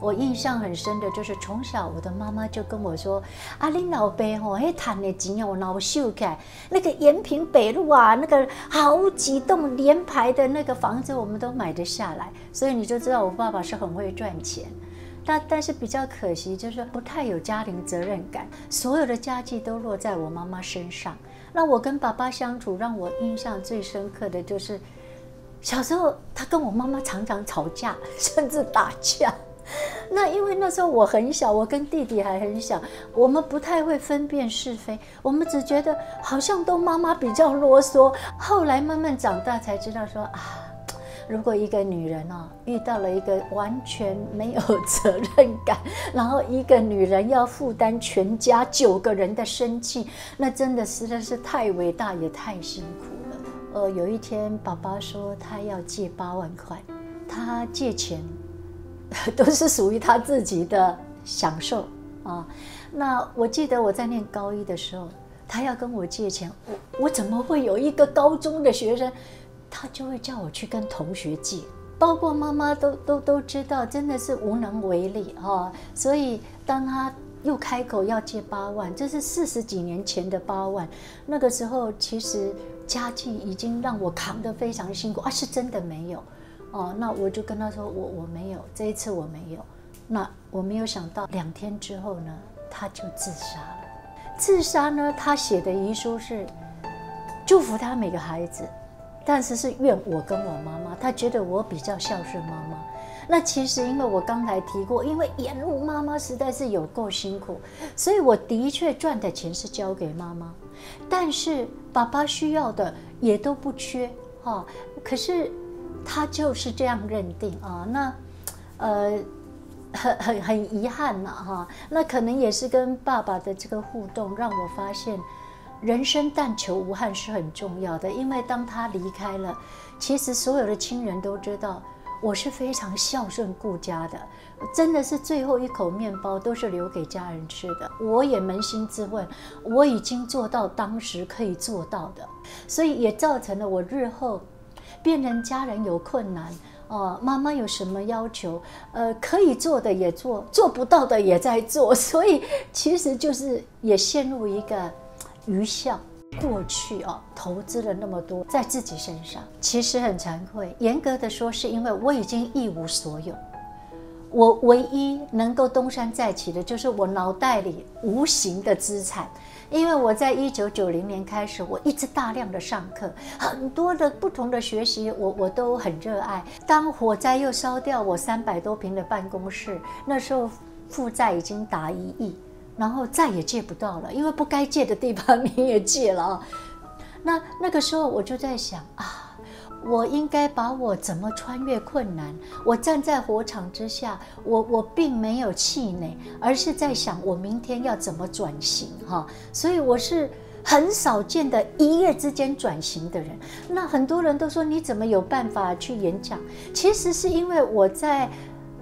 我印象很深的就是从小我的妈妈就跟我说：“啊，你老爸吼，迄赚的钱哦，老秀凯那个延平北路啊，那个好几栋连排的那个房子，我们都买得下来。”所以你就知道我爸爸是很会赚钱。但是比较可惜，就是不太有家庭责任感，所有的家计都落在我妈妈身上。那我跟爸爸相处，让我印象最深刻的就是小时候他跟我妈妈常常吵架，甚至打架。 那因为那时候我很小，我跟弟弟还很小，我们不太会分辨是非，我们只觉得好像都妈妈比较啰嗦。后来慢慢长大才知道说啊，如果一个女人哦遇到了一个完全没有责任感，然后一个女人要负担全家9个人的生计，那真的实在是太伟大也太辛苦了。有一天爸爸说他要借8万块，他借钱。 都是属于他自己的享受啊！那我记得我在念高一的时候，他要跟我借钱，我怎么会有一个高中的学生，他就会叫我去跟同学借，包括妈妈都知道，真的是无能为力啊！所以当他又开口要借8万，这是40几年前的8万，那个时候其实家境已经让我扛得非常辛苦啊，是真的没有。 哦，那我就跟他说，我没有，这一次我没有。那我没有想到，2天之后呢，他就自杀了。自杀呢，他写的遗书是祝福他每个孩子，但是是怨我跟我妈妈。他觉得我比较孝顺妈妈。那其实因为我刚才提过，因为沿路妈妈实在是有够辛苦，所以我的确赚的钱是交给妈妈，但是爸爸需要的也都不缺哦。可是。 他就是这样认定啊，那，很遗憾呐哈。那可能也是跟爸爸的这个互动，让我发现，人生但求无憾是很重要的。因为当他离开了，其实所有的亲人都知道我是非常孝顺顾家的，真的是最后一口面包都是留给家人吃的。我也扪心自问，我已经做到当时可以做到的，所以也造成了我日后。 变成家人有困难哦，妈妈有什么要求，可以做的也做，做不到的也在做，所以其实就是也陷入一个愚孝。过去哦，投资了那么多在自己身上，其实很惭愧。严格的说，是因为我已经一无所有，我唯一能够东山再起的，就是我脑袋里无形的资产。 因为我在1990年开始，我一直大量的上课，很多的不同的学习我都很热爱。当火灾又烧掉我300多平的办公室，那时候负债已经达1亿，然后再也借不到了，因为不该借的地方你也借了啊。那个时候我就在想啊。 我应该把我怎么穿越困难，我站在火场之下，我并没有气馁，而是在想我明天要怎么转型哈。所以我是很少见的1夜之间转型的人。那很多人都说你怎么有办法去演讲？其实是因为我在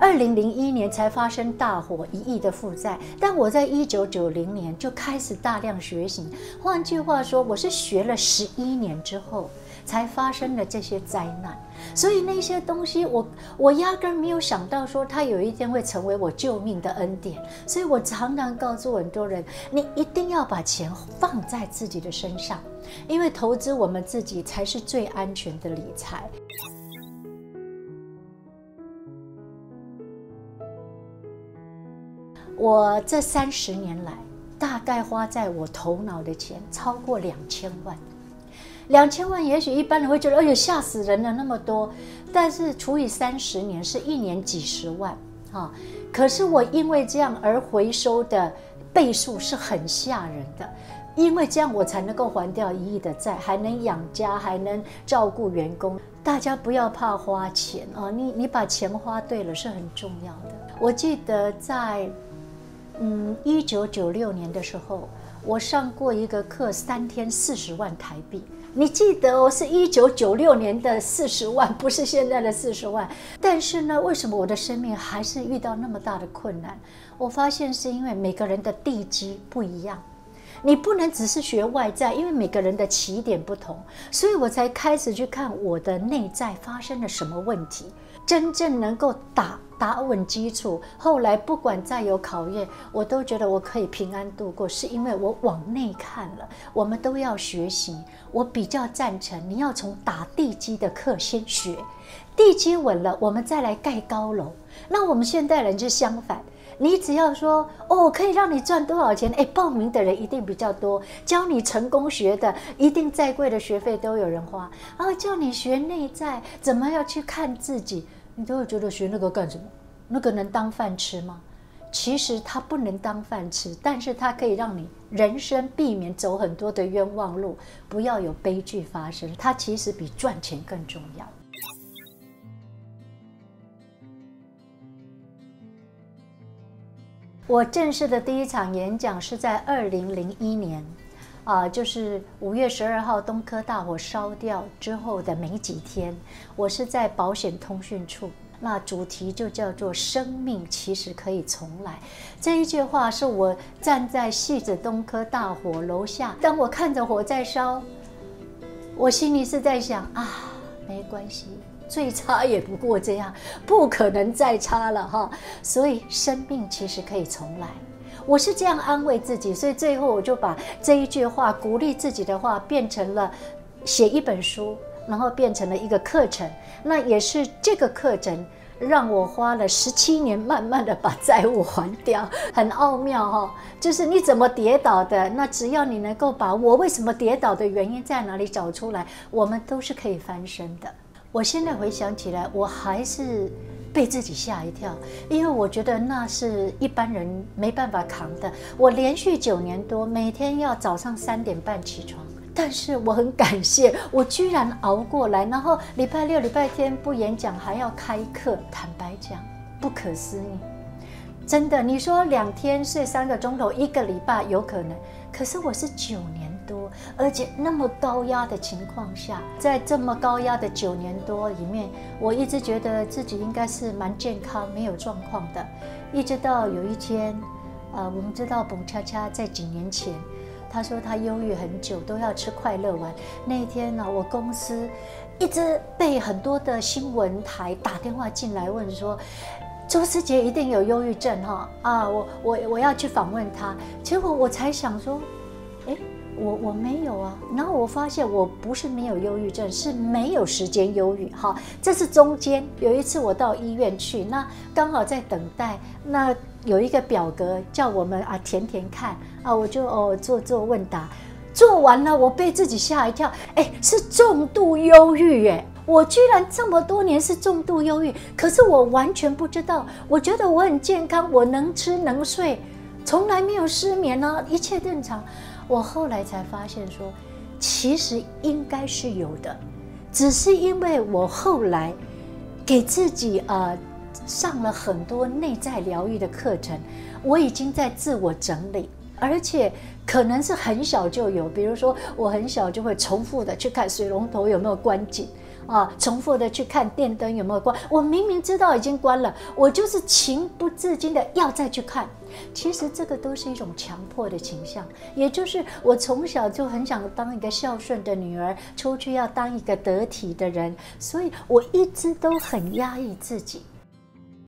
2001年才发生大火1亿的负债，但我在1990年就开始大量学习。换句话说，我是学了11年之后。 才发生了这些灾难，所以那些东西我压根没有想到说它有一天会成为我救命的恩典，所以我常常告诉很多人，你一定要把钱放在自己的身上，因为投资我们自己才是最安全的理财。 我这30年来，大概花在我头脑的钱超过2000万。 2000万，也许一般人会觉得，哎呦，吓死人了，那么多。但是除以30年，是1年几10万啊。可是我因为这样而回收的倍数是很吓人的，因为这样我才能够还掉1亿的债，还能养家，还能照顾员工。大家不要怕花钱啊，你把钱花对了是很重要的。我记得在1996年的时候，我上过一个课，3天40万台币。 你记得哦，是1996年的40万，不是现在的40万。但是呢，为什么我的生命还是遇到那么大的困难？我发现是因为每个人的地基不一样。你不能只是学外在，因为每个人的起点不同，所以我才开始去看我的内在发生了什么问题，真正能够打稳基础。后来不管再有考验，我都觉得我可以平安度过，是因为我往内看了。我们都要学习，我比较赞成你要从打地基的课先学，地基稳了，我们再来盖高楼。那我们现代人就相反。你只要说哦，可以让你赚多少钱？哎，报名的人一定比较多，教你成功学的，一定再贵的学费都有人花。然后叫你学内在，怎么要去看自己，你都会觉得学那个干什么？那个能当饭吃吗？其实它不能当饭吃，但是它可以让你人生避免走很多的冤枉路，不要有悲剧发生。它其实比赚钱更重要。我正式的第一场演讲是在2001年，就是5月12号东科大火烧掉之后的没几天，我是在保险通讯处，那主题就叫做“生命其实可以重来”。这一句话是我站在汐止东科大火楼下，当我看着火在烧，我心里是在想啊，没关系。最差也不过这样，不可能再差了哈。所以生命其实可以重来，我是这样安慰自己，所以最后我就把这一句话鼓励自己的话变成了写一本书，然后变成了一个课程。那也是这个课程让我花了17年，慢慢的把债务还掉，很奥妙哈。就是你怎么跌倒的，那只要你能够把我为什么跌倒的原因在哪里找出来，我们都是可以翻身的。我现在回想起来，我还是被自己吓一跳，因为我觉得那是一般人没办法扛的。我连续9年多，每天要早上3点半起床，但是我很感谢，我居然熬过来。然后礼拜六、礼拜天不演讲还要开课，坦白讲，不可思议，真的。你说2天睡3个钟头，1个礼拜有可能，可是我是9年多，而且那么高压的情况下，在这么高压的9年多里面，我一直觉得自己应该是蛮健康，没有状况的。一直到有一天，我们知道蹦恰恰在几年前，他说他忧郁很久，都要吃快乐丸。那一天呢，我公司一直被很多的新闻台打电话进来问说，周思杰一定有忧郁症哈啊，我要去访问他。结果我才想说，哎。我没有啊，然后我发现我不是没有忧郁症，是没有时间忧郁哈。这是中间有一次我到医院去，那刚好在等待，那有一个表格叫我们填填看啊，我就做问答，做完了我被自己吓一跳，哎，是重度忧郁耶。我居然这么多年是重度忧郁，可是我完全不知道。我觉得我很健康，我能吃能睡，从来没有失眠啊，一切正常。我后来才发现说，其实应该是有的，只是因为我后来给自己上了很多内在疗愈的课程，我已经在自我整理，而且可能是很小就有，比如说我很小就会重复的去看水龙头有没有关紧啊，重复的去看电灯有没有关，我明明知道已经关了，我就是情不自禁的要再去看。其实这个都是一种强迫的倾向，也就是我从小就很想当一个孝顺的女儿，出去要当一个得体的人，所以我一直都很压抑自己。